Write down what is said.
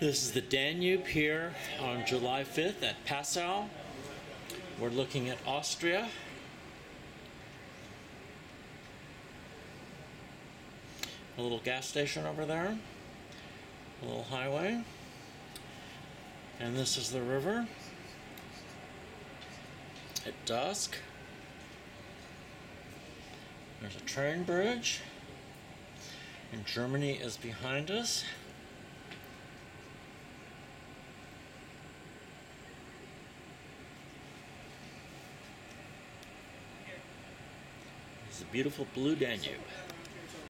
This is the Danube here on July 5th at Passau. We're looking at Austria. A little gas station over there, a little highway, and this is the river at dusk. There's a train bridge, and Germany is behind us. It's a beautiful blue Danube.